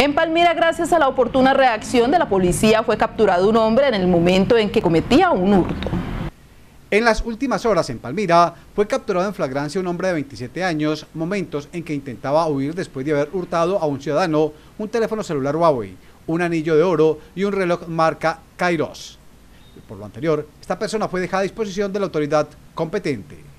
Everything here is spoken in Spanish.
En Palmira, gracias a la oportuna reacción de la policía, fue capturado un hombre en el momento en que cometía un hurto. En las últimas horas en Palmira fue capturado en flagrancia un hombre de 27 años, momentos en que intentaba huir después de haber hurtado a un ciudadano un teléfono celular Huawei, un anillo de oro y un reloj marca Kairos. Por lo anterior, esta persona fue dejada a disposición de la autoridad competente.